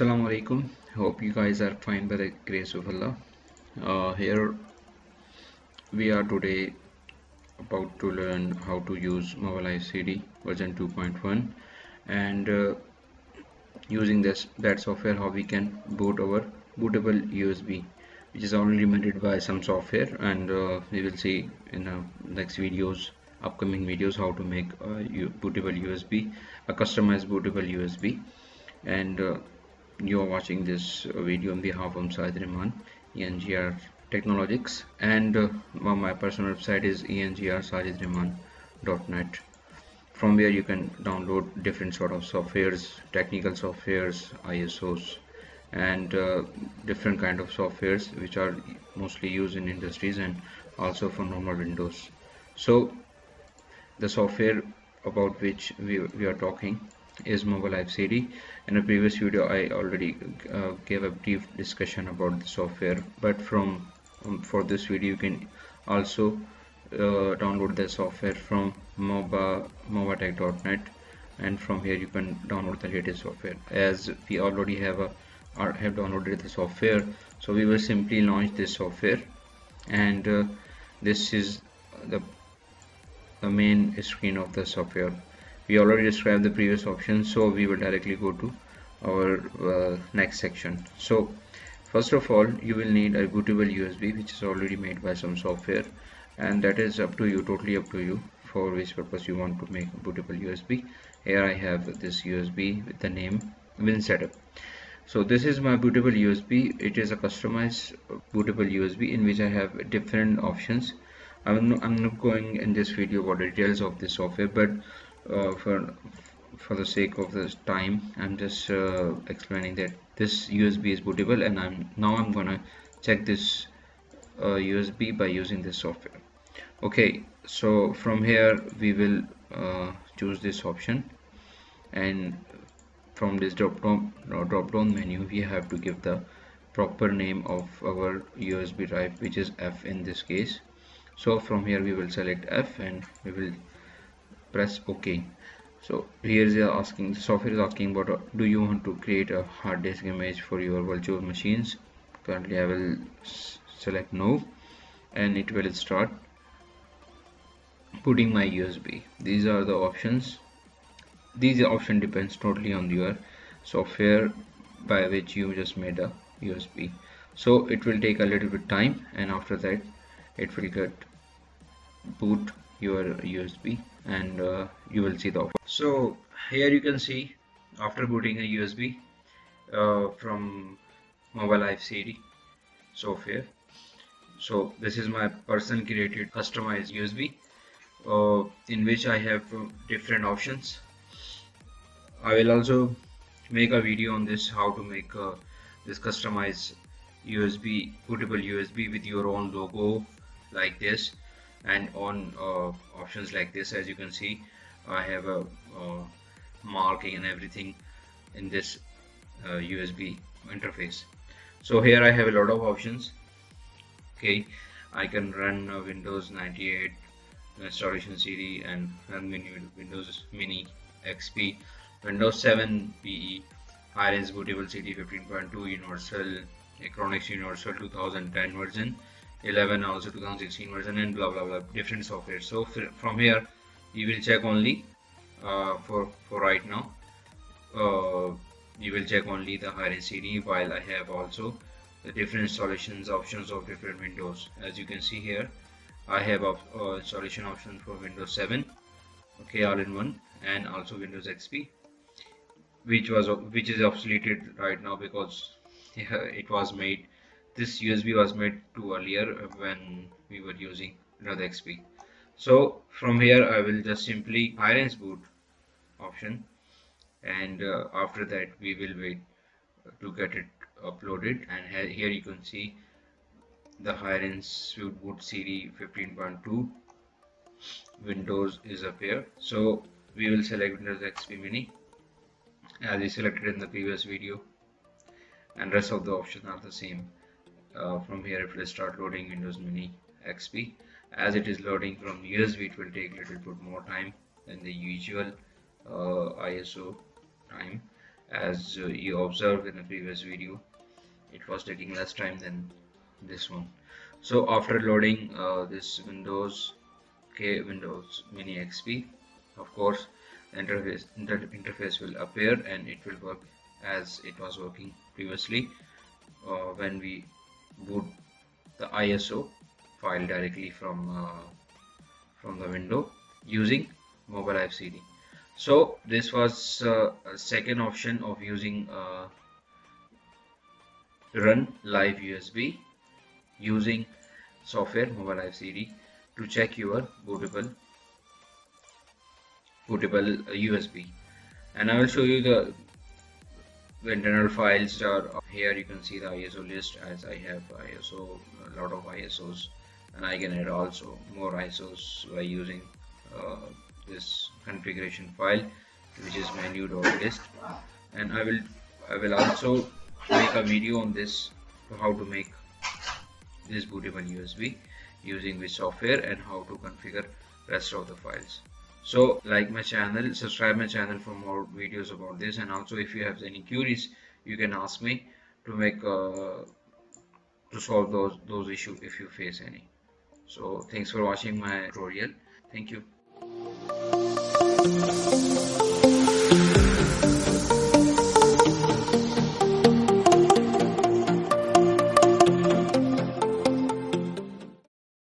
Assalamu alaikum. Hope you guys are fine by the grace of Allah. Here we are today about to learn how to use MobaLiveCD version 2.1 and using that software, how we can boot our bootable USB, which is only limited by some software, and we will see in our next videos, upcoming videos, how to make a customized bootable USB. And you are watching this video on behalf of Sajid Rehman, ENGR Technologics, and my personal website is engrsajidrahman.net, from where you can download different sort of softwares, technical softwares, ISOs, and different kind of softwares which are mostly used in industries and also for normal Windows. So the software about which we are talking is MobaLiveCD. In a previous video I already gave a brief discussion about the software, but for this video you can also download the software from mobatek.net, and from here you can download the latest software. As we already have downloaded the software, so we will simply launch this software, and this is the main screen of the software. We already described the previous options, so we will directly go to our next section. So first of all, you will need a bootable USB which is already made by some software, and that is up to you, totally up to you, for which purpose you want to make a bootable USB. Here I have this USB with the name WinSetup. So this is my bootable USB. It is a customized bootable USB in which I have different options. I'm not going in this video about details of this software, but for the sake of this time, I'm just explaining that this USB is bootable, and I'm gonna check this USB by using this software. Okay, so from here we will choose this option, and from this drop down menu we have to give the proper name of our USB drive, which is F in this case. So from here we will select F and we will press OK. So here is asking, the software is asking about do you want to create a hard disk image for your virtual machines. Currently I will select no, and it will start putting my USB. These are the options. These option depends totally on your software by which you just made a USB. So it will take a little bit time, and after that it will get boot your USB, and you will see the option. So here you can see, after booting a USB from MobaLiveCD software, so this is my personal created customized USB in which I have different options. I will also make a video on this, how to make this customized USB, bootable USB with your own logo like this, and on options like this. As you can see, I have a marking and everything in this USB interface. So here I have a lot of options. Okay, I can run Windows 98 installation CD, and run Windows Mini XP, Windows 7 PE, Hiren's Bootable CD 15.2 Universal, Acronis Universal 2010 version, 11 also 2016 version, and blah blah blah, different software. So from here you will check only for right now you will check only the Hiren's CD, while I have also the different installations options of different windows. As you can see here, I have installation options for Windows 7, okay, all-in-one, and also Windows XP, which is obsoleted right now because it was made. This USB was made too earlier when we were using another XP. So from here I will just simply Hiren's boot option, and after that we will wait to get it uploaded. And here you can see the Hiren's boot CD 15.2 Windows is up here. So we will select Windows XP Mini as we selected in the previous video, and rest of the options are the same. From here it will start loading Windows Mini XP. As it is loading from USB, it will take a little bit more time than the usual ISO time, as you observed in the previous video, it was taking less time than this one. So after loading this Windows Mini XP, of course the interface will appear and it will work as it was working previously when we boot the ISO file directly from the window using MobaLiveCD. So this was a second option of using run live USB using software MobaLiveCD to check your bootable USB. And I will show you the internal files are here. You can see the ISO list, as I have ISO, a lot of ISOs, and I can add also more ISOs by using this configuration file, which is menu.list. And I will also make a video on this, how to make this bootable USB using which software and how to configure rest of the files. So like my channel, subscribe my channel for more videos about this, and also if you have any queries you can ask me to make to solve those issues if you face any. So thanks for watching my tutorial. Thank you.